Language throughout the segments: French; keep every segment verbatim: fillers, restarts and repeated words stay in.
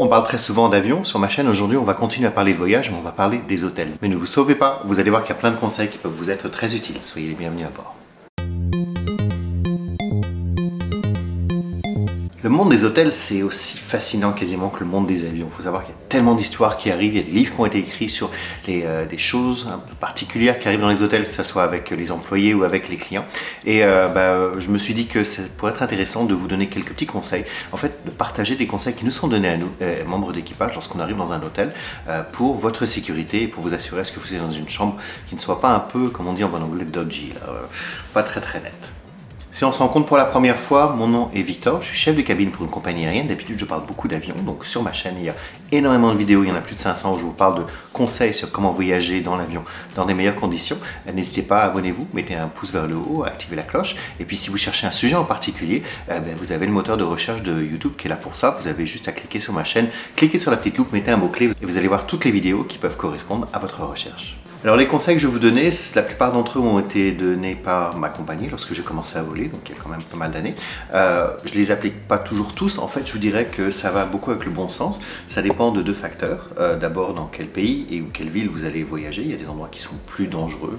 On parle très souvent d'avion sur ma chaîne. Aujourd'hui, on va continuer à parler de voyage, mais on va parler des hôtels. Mais ne vous sauvez pas, vous allez voir qu'il y a plein de conseils qui peuvent vous être très utiles. Soyez les bienvenus à bord. Le monde des hôtels, c'est aussi fascinant quasiment que le monde des avions. Il faut savoir qu'il y a tellement d'histoires qui arrivent, il y a des livres qui ont été écrits sur les, euh, des choses un peu particulières qui arrivent dans les hôtels, que ce soit avec les employés ou avec les clients. Et euh, bah, je me suis dit que ça pourrait être intéressant de vous donner quelques petits conseils, en fait de partager des conseils qui nous sont donnés à nous, euh, membres d'équipage, lorsqu'on arrive dans un hôtel, euh, pour votre sécurité et pour vous assurer à ce que vous êtes dans une chambre qui ne soit pas un peu, comme on dit en bon anglais, dodgy, là, euh, pas très très nette. Si on se rencontre pour la première fois, mon nom est Victor, je suis chef de cabine pour une compagnie aérienne. D'habitude, je parle beaucoup d'avions, donc sur ma chaîne, il y a énormément de vidéos, il y en a plus de cinq cents où je vous parle de conseils sur comment voyager dans l'avion dans des meilleures conditions. N'hésitez pas, abonnez-vous, mettez un pouce vers le haut, activez la cloche. Et puis, si vous cherchez un sujet en particulier, vous avez le moteur de recherche de YouTube qui est là pour ça. Vous avez juste à cliquer sur ma chaîne, cliquez sur la petite loupe, mettez un mot-clé et vous allez voir toutes les vidéos qui peuvent correspondre à votre recherche. Alors les conseils que je vais vous donner, la plupart d'entre eux ont été donnés par ma compagnie lorsque j'ai commencé à voler, donc il y a quand même pas mal d'années. Euh, je ne les applique pas toujours tous, en fait je vous dirais que ça va beaucoup avec le bon sens. Ça dépend de deux facteurs, euh, d'abord dans quel pays et ou quelle ville vous allez voyager, il y a des endroits qui sont plus dangereux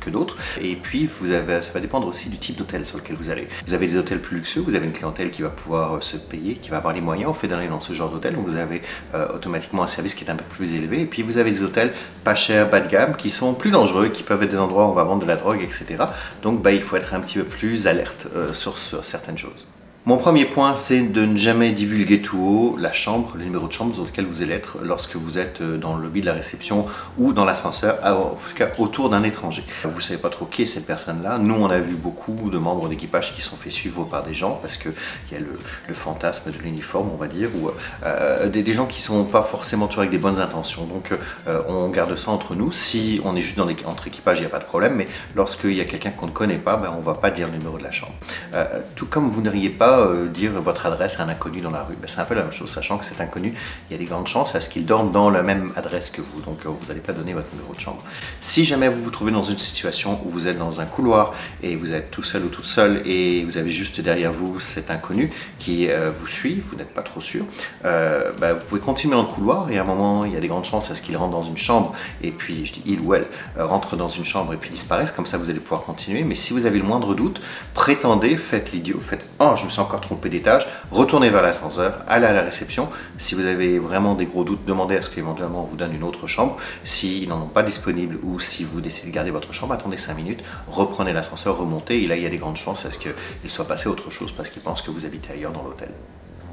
que d'autres. Et puis, vous avez, ça va dépendre aussi du type d'hôtel sur lequel vous allez. Vous avez des hôtels plus luxueux, vous avez une clientèle qui va pouvoir se payer, qui va avoir les moyens. On fait d'aller dans ce genre d'hôtel, donc vous avez euh, automatiquement un service qui est un peu plus élevé. Et puis, vous avez des hôtels pas chers, bas de gamme, qui sont plus dangereux, qui peuvent être des endroits où on va vendre de la drogue, et cetera. Donc, bah, il faut être un petit peu plus alerte euh, sur, sur certaines choses. Mon premier point, c'est de ne jamais divulguer tout haut la chambre, le numéro de chambre dans lequel vous allez être lorsque vous êtes dans le lobby de la réception ou dans l'ascenseur, en tout cas autour d'un étranger. Vous ne savez pas trop qui est cette personne-là. Nous, on a vu beaucoup de membres d'équipage qui sont fait suivre par des gens parce qu'il y a le, le fantasme de l'uniforme, on va dire, ou euh, des, des gens qui ne sont pas forcément toujours avec des bonnes intentions. Donc, euh, on garde ça entre nous. Si on est juste dans des, entre équipages, il n'y a pas de problème, mais lorsqu'il y a quelqu'un qu'on ne connaît pas, ben, on ne va pas dire le numéro de la chambre. Euh, tout comme vous n'auriez pas dire votre adresse à un inconnu dans la rue. Ben, c'est un peu la même chose, sachant que cet inconnu, il y a des grandes chances à ce qu'il dorme dans la même adresse que vous, donc vous n'allez pas donner votre numéro de chambre. Si jamais vous vous trouvez dans une situation où vous êtes dans un couloir et vous êtes tout seul ou toute seule et vous avez juste derrière vous cet inconnu qui euh, vous suit, vous n'êtes pas trop sûr, euh, ben, vous pouvez continuer dans le couloir et à un moment, il y a des grandes chances à ce qu'il rentre dans une chambre et puis, je dis il ou elle, euh, rentre dans une chambre et puis disparaisse, comme ça vous allez pouvoir continuer. Mais si vous avez le moindre doute, prétendez, faites l'idiot, faites « oh, je me sens encore trompé d'étage », retournez vers l'ascenseur, allez à la réception. Si vous avez vraiment des gros doutes, demandez à ce qu'éventuellement on vous donne une autre chambre. S'ils n'en ont pas disponible ou si vous décidez de garder votre chambre, attendez cinq minutes, reprenez l'ascenseur, remontez, et là il y a des grandes chances à ce qu'il soit passé à autre chose parce qu'ils pensent que vous habitez ailleurs dans l'hôtel.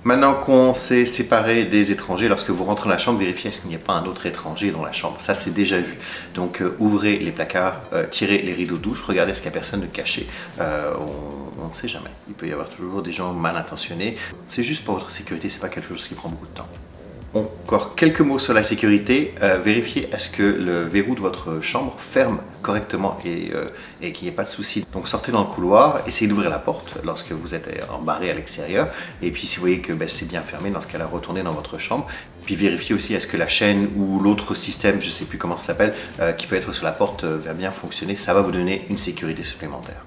Maintenant qu'on s'est séparé des étrangers, lorsque vous rentrez dans la chambre, vérifiez s'il n'y a pas un autre étranger dans la chambre. Ça, c'est déjà vu. Donc, euh, ouvrez les placards, euh, tirez les rideaux de douche, regardez ce qu'il n'y a personne de caché. Euh, on, on ne sait jamais. Il peut y avoir toujours des gens mal intentionnés. C'est juste pour votre sécurité, c'est pas quelque chose qui prend beaucoup de temps. Encore quelques mots sur la sécurité. Euh, vérifiez à ce que le verrou de votre chambre ferme correctement et, euh, et qu'il n'y ait pas de souci. Donc sortez dans le couloir, essayez d'ouvrir la porte lorsque vous êtes embarré à l'extérieur. Et puis si vous voyez que ben, c'est bien fermé, dans ce cas-là, retournez dans votre chambre. Puis vérifiez aussi à ce que la chaîne ou l'autre système, je ne sais plus comment ça s'appelle, euh, qui peut être sur la porte, euh, va bien fonctionner. Ça va vous donner une sécurité supplémentaire.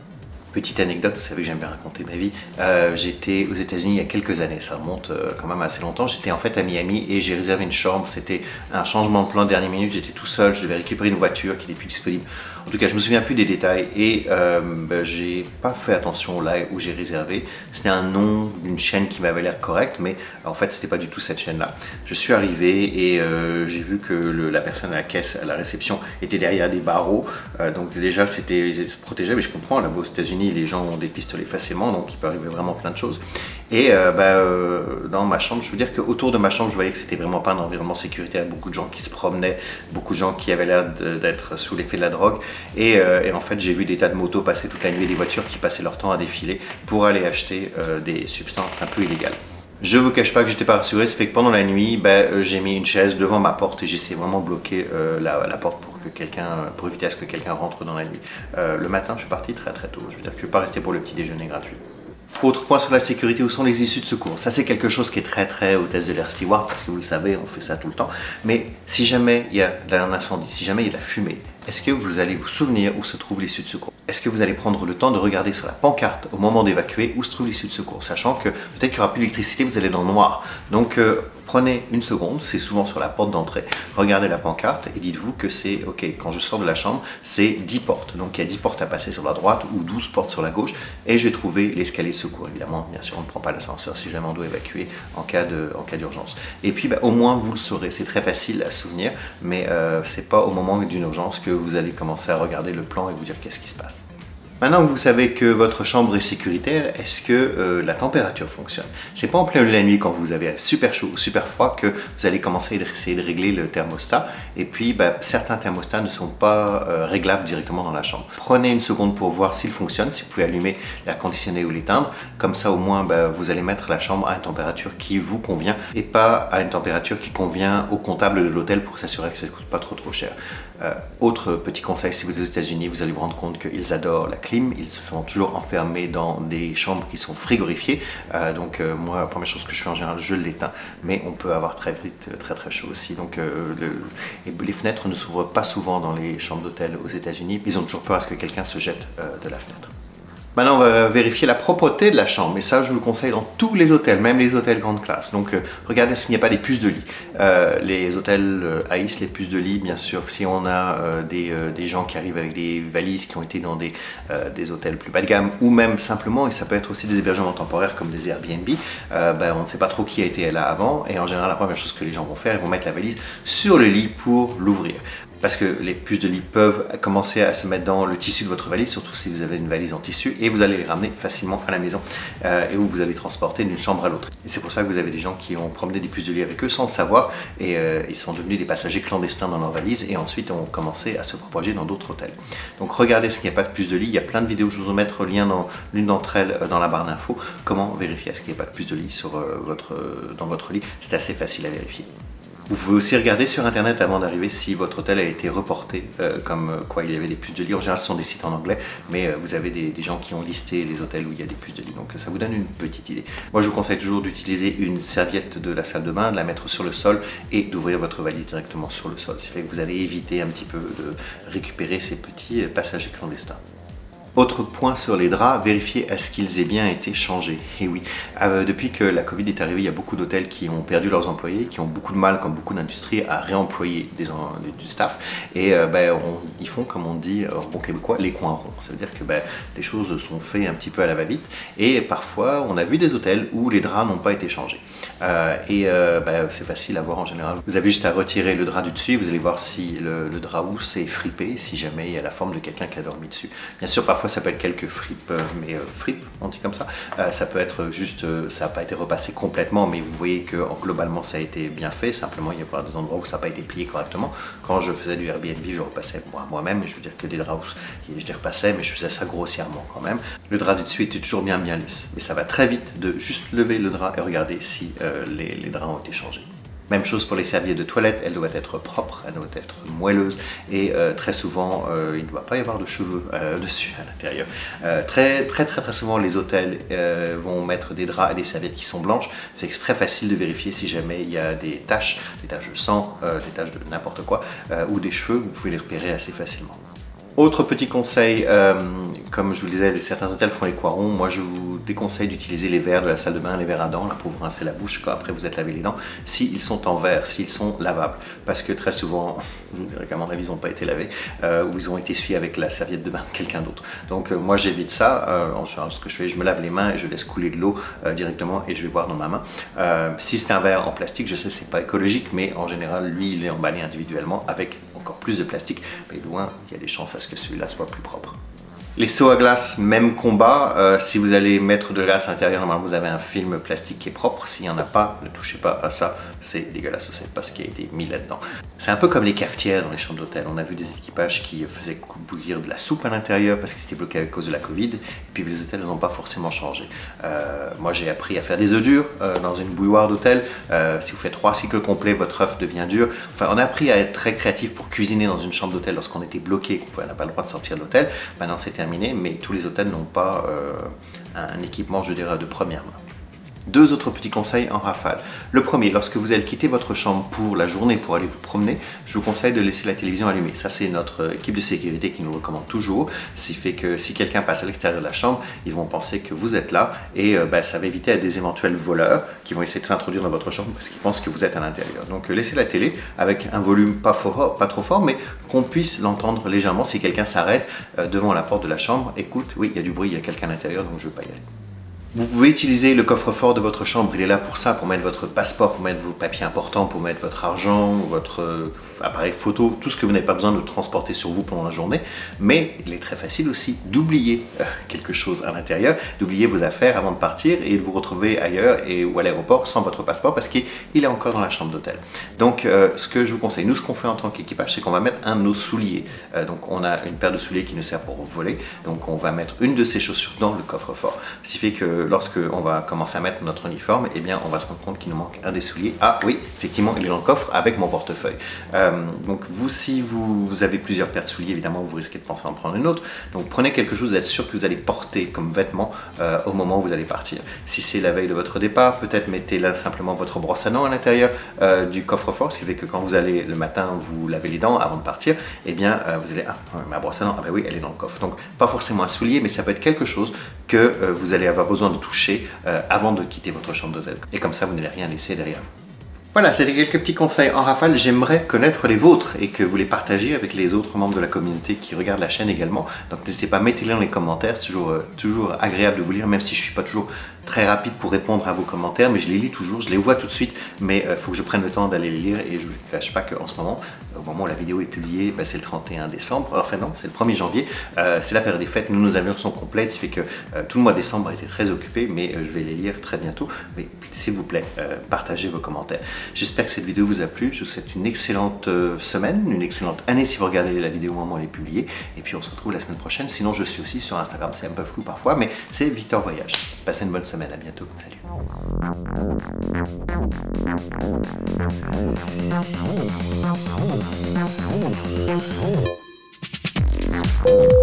Petite anecdote, vous savez que j'aime bien raconter ma vie. Euh, j'étais aux États-Unis il y a quelques années, ça remonte euh, quand même assez longtemps. J'étais en fait à Miami et j'ai réservé une chambre. C'était un changement de plan de dernière minute, j'étais tout seul, je devais récupérer une voiture qui n'était plus disponible. En tout cas, je me souviens plus des détails et euh, bah, j'ai pas fait attention là où j'ai réservé. C'était un nom d'une chaîne qui m'avait l'air correcte, mais en fait, c'était pas du tout cette chaîne-là. Je suis arrivé et euh, j'ai vu que le, la personne à la caisse, à la réception, était derrière des barreaux. Euh, donc déjà, c'était, ils étaient protégés, mais je comprends, là-bas aux États-Unis, les gens ont des pistolets facilement, donc il peut arriver vraiment plein de choses. Et euh, bah, euh, dans ma chambre, je veux dire qu'autour de ma chambre, je voyais que c'était vraiment pas un environnement sécuritaire. Beaucoup de gens qui se promenaient, beaucoup de gens qui avaient l'air d'être sous l'effet de la drogue. Et, euh, et en fait, j'ai vu des tas de motos passer toute la nuit, des voitures qui passaient leur temps à défiler pour aller acheter euh, des substances un peu illégales. Je vous cache pas que j'étais pas rassuré, ça fait que pendant la nuit, bah, euh, j'ai mis une chaise devant ma porte et j'essaie vraiment de bloquer euh, la, la porte pour que quelqu'un, pour éviter à ce que quelqu'un rentre dans la nuit. Euh, le matin, je suis parti très très tôt. Je veux dire que je ne vais pas rester pour le petit déjeuner gratuit. Autre point sur la sécurité, où sont les issues de secours? Ça, c'est quelque chose qui est très très hôtesse de l'air steward parce que vous le savez, on fait ça tout le temps. Mais si jamais il y a un incendie, si jamais il y a de la fumée, Est-ce que vous allez vous souvenir où se trouvent l'issue de secours? Est-ce que vous allez prendre le temps de regarder sur la pancarte au moment d'évacuer où se trouve l'issue de secours, sachant que peut-être qu'il n'y aura plus d'électricité, vous allez dans le noir. Donc euh, prenez une seconde, c'est souvent sur la porte d'entrée, regardez la pancarte et dites-vous que c'est ok, quand je sors de la chambre, c'est dix portes. Donc il y a dix portes à passer sur la droite ou douze portes sur la gauche et je vais trouver l'escalier de secours. Évidemment, bien sûr, on ne prend pas l'ascenseur si jamais on doit évacuer en cas de, en cas d'urgence. Et puis bah, au moins vous le saurez, c'est très facile à souvenir, mais euh, c'est pas au moment d'une urgence que vous allez commencer à regarder le plan et vous dire qu'est-ce qui se passe. Maintenant que vous savez que votre chambre est sécuritaire, est-ce que euh, la température fonctionne? C'est pas en pleine la nuit quand vous avez super chaud ou super froid que vous allez commencer à essayer de régler le thermostat. Et puis, bah, certains thermostats ne sont pas euh, réglables directement dans la chambre. Prenez une seconde pour voir s'il fonctionne, si vous pouvez allumer l'air conditionné ou l'éteindre. Comme ça, au moins, bah, vous allez mettre la chambre à une température qui vous convient et pas à une température qui convient au comptable de l'hôtel pour s'assurer que ça ne coûte pas trop trop cher. Euh, autre petit conseil, si vous êtes aux États-Unis, vous allez vous rendre compte qu'ils adorent la clim, ils sont toujours enfermés dans des chambres qui sont frigorifiées. Euh, donc euh, moi, la première chose que je fais en général, je l'éteins. Mais on peut avoir très vite très très chaud aussi. Donc euh, le, les fenêtres ne s'ouvrent pas souvent dans les chambres d'hôtel aux États-Unis. Ils ont toujours peur à ce que quelqu'un se jette euh, de la fenêtre. Maintenant, on va vérifier la propreté de la chambre, et ça, je vous le conseille dans tous les hôtels, même les hôtels grande classe. Donc, euh, regardez s'il n'y a pas des puces de lit. Euh, les hôtels euh, haïssent les puces de lit, bien sûr. Si on a euh, des, euh, des gens qui arrivent avec des valises, qui ont été dans des, euh, des hôtels plus bas de gamme, ou même simplement, et ça peut être aussi des hébergements temporaires comme des Airbnb, euh, ben, on ne sait pas trop qui a été là avant, et en général, la première chose que les gens vont faire, ils vont mettre la valise sur le lit pour l'ouvrir. Parce que les puces de lit peuvent commencer à se mettre dans le tissu de votre valise, surtout si vous avez une valise en tissu, et vous allez les ramener facilement à la maison euh, et où vous allez transporter d'une chambre à l'autre. Et c'est pour ça que vous avez des gens qui ont promené des puces de lit avec eux sans le savoir, et euh, ils sont devenus des passagers clandestins dans leur valise, et ensuite ont commencé à se propager dans d'autres hôtels. Donc regardez s'il n'y a pas de puces de lit, il y a plein de vidéos, je vous en mettre le lien dans l'une d'entre elles dans la barre d'infos, comment vérifier est-ce qu'il n'y a pas de puces de lit sur, euh, votre, euh, dans votre lit, c'est assez facile à vérifier. Vous pouvez aussi regarder sur internet avant d'arriver si votre hôtel a été reporté, euh, comme quoi il y avait des puces de lit. En général, ce sont des sites en anglais, mais euh, vous avez des, des gens qui ont listé les hôtels où il y a des puces de lit, donc ça vous donne une petite idée. Moi, je vous conseille toujours d'utiliser une serviette de la salle de bain, de la mettre sur le sol et d'ouvrir votre valise directement sur le sol. Ça fait que vous allez éviter un petit peu de récupérer ces petits passagers clandestins. Autre point sur les draps, vérifiez à ce qu'ils aient bien été changés. Et oui, euh, depuis que la Covid est arrivée, il y a beaucoup d'hôtels qui ont perdu leurs employés, qui ont beaucoup de mal, comme beaucoup d'industries, à réemployer des, du staff. Et euh, bah, on, ils font, comme on dit en bon québécois, les coins ronds. Ça veut dire que bah, les choses sont faites un petit peu à la va-vite. Et parfois, on a vu des hôtels où les draps n'ont pas été changés. Euh, et euh, bah, c'est facile à voir en général. Vous avez juste à retirer le drap du dessus, vous allez voir si le, le drap où s'est fripé, si jamais il y a la forme de quelqu'un qui a dormi dessus. Bien sûr, parfois, ça peut être quelques fripes, mais euh, fripes, on dit comme ça. Euh, ça peut être juste, euh, ça n'a pas été repassé complètement, mais vous voyez que globalement ça a été bien fait. Simplement, il y a des endroits où ça n'a pas été plié correctement. Quand je faisais du Airbnb, je repassais moi-même. Je veux dire que des draps, je les repassais, mais je faisais ça grossièrement quand même. Le drap du dessus était toujours bien, bien lisse. Mais ça va très vite de juste lever le drap et regarder si euh, les, les draps ont été changés. Même chose pour les serviettes de toilette, elles doivent être propres, elles doivent être moelleuses et euh, très souvent euh, il ne doit pas y avoir de cheveux euh, dessus à l'intérieur. Euh, très, très très très souvent les hôtels euh, vont mettre des draps et des serviettes qui sont blanches, c'est très facile de vérifier si jamais il y a des taches, des taches de sang, euh, des taches de n'importe quoi euh, ou des cheveux, vous pouvez les repérer assez facilement. Autre petit conseil, euh, comme je vous le disais, certains hôtels font les coins ronds. Moi, je vous déconseille d'utiliser les verres de la salle de bain, les verres à dents, là, pour vous rincer la bouche quand après vous êtes lavé les dents, s'ils sont en verre, s'ils sont lavables. Parce que très souvent, à mon avis, ils n'ont pas été lavés euh, ou ils ont été essuyés avec la serviette de bain de quelqu'un d'autre. Donc, euh, moi, j'évite ça. Euh, en général, ce que je fais, je me lave les mains et je laisse couler de l'eau euh, directement et je vais boire dans ma main. Euh, si c'est un verre en plastique, je sais que ce n'est pas écologique, mais en général, lui, il est emballé individuellement avec encore plus de plastique. Mais loin, il y a des chances à ce que celui-là soit plus propre. Les seaux à glace, même combat. Euh, si vous allez mettre de la glace à l'intérieur, normalement vous avez un film plastique qui est propre. S'il n'y en a pas, ne touchez pas à ça. C'est dégueulasse, vous ne savez pas ce qui a été mis là-dedans. C'est un peu comme les cafetières dans les chambres d'hôtel. On a vu des équipages qui faisaient bouillir de la soupe à l'intérieur parce qu'ils étaient bloqués à cause de la Covid. Et puis les hôtels n'ont pas forcément changé. Euh, moi j'ai appris à faire des œufs durs euh, dans une bouilloire d'hôtel. Euh, si vous faites trois cycles complets, votre œuf devient dur. Enfin, on a appris à être très créatif pour cuisiner dans une chambre d'hôtel lorsqu'on était bloqué, qu'on n'a pas le droit de sortir de l'hôtel. Maintenant, c'est terminé, mais tous les hôtels n'ont pas euh, un équipement, je dirais, de première main. Deux autres petits conseils en rafale. Le premier, lorsque vous allez quitter votre chambre pour la journée, pour aller vous promener, je vous conseille de laisser la télévision allumée. Ça, c'est notre équipe de sécurité qui nous recommande toujours. Ce qui fait que si quelqu'un passe à l'extérieur de la chambre, ils vont penser que vous êtes là et euh, bah, ça va éviter à des éventuels voleurs qui vont essayer de s'introduire dans votre chambre parce qu'ils pensent que vous êtes à l'intérieur. Donc, euh, laissez la télé avec un volume pas, fort, pas trop fort, mais qu'on puisse l'entendre légèrement si quelqu'un s'arrête euh, devant la porte de la chambre. Écoute, oui, il y a du bruit, il y a quelqu'un à l'intérieur, donc je ne veux pas y aller. Vous pouvez utiliser le coffre-fort de votre chambre, il est là pour ça, pour mettre votre passeport, pour mettre vos papiers importants, pour mettre votre argent, votre appareil photo, tout ce que vous n'avez pas besoin de transporter sur vous pendant la journée. Mais il est très facile aussi d'oublier quelque chose à l'intérieur, d'oublier vos affaires avant de partir et de vous retrouver ailleurs et, ou à l'aéroport sans votre passeport parce qu'il est encore dans la chambre d'hôtel. Donc euh, ce que je vous conseille, nous ce qu'on fait en tant qu'équipage, c'est qu'on va mettre un de nos souliers. Euh, donc on a une paire de souliers qui nous sert pour voler, donc on va mettre une de ces chaussures dans le coffre-fort. Ce qui fait que lorsqu'on va commencer à mettre notre uniforme, eh bien, on va se rendre compte qu'il nous manque un des souliers. Ah oui, effectivement, il est dans le coffre avec mon portefeuille. Euh, donc, vous, si vous avez plusieurs paires de souliers, évidemment, vous risquez de penser à en prendre une autre. Donc, prenez quelque chose, vous êtes sûr que vous allez porter comme vêtement euh, au moment où vous allez partir. Si c'est la veille de votre départ, peut-être mettez là simplement votre brosse à dents à l'intérieur euh, du coffre-fort, ce qui fait que quand vous allez le matin, vous lavez les dents avant de partir, eh bien, euh, vous allez... Ah, ma brosse à dents, ah ben oui, elle est dans le coffre. Donc, pas forcément un soulier, mais ça peut être quelque chose que euh, vous allez avoir besoin de toucher euh, avant de quitter votre chambre d'hôtel. Et comme ça, vous n'allez rien laisser derrière vous. Voilà, c'était quelques petits conseils en rafale. J'aimerais connaître les vôtres et que vous les partagiez avec les autres membres de la communauté qui regardent la chaîne également. Donc n'hésitez pas, mettez-les dans les commentaires, c'est toujours, euh, toujours agréable de vous lire, même si je ne suis pas toujours très rapide pour répondre à vos commentaires, mais je les lis toujours, je les vois tout de suite, mais il euh, faut que je prenne le temps d'aller les lire et je ne vous cache pas qu'en ce moment, au moment où la vidéo est publiée, bah, c'est le trente et un décembre, enfin non, c'est le premier janvier, euh, c'est la période des fêtes, nous nos avions sont complets, ce qui fait que euh, tout le mois de décembre a été très occupé, mais euh, je vais les lire très bientôt, mais s'il vous plaît, euh, partagez vos commentaires. J'espère que cette vidéo vous a plu, je vous souhaite une excellente euh, semaine, une excellente année si vous regardez la vidéo au moment où elle est publiée, et puis on se retrouve la semaine prochaine, sinon je suis aussi sur Instagram, c'est un peu flou parfois, mais c'est Victor Voyage. Passez une bonne semaine. À bientôt, salut.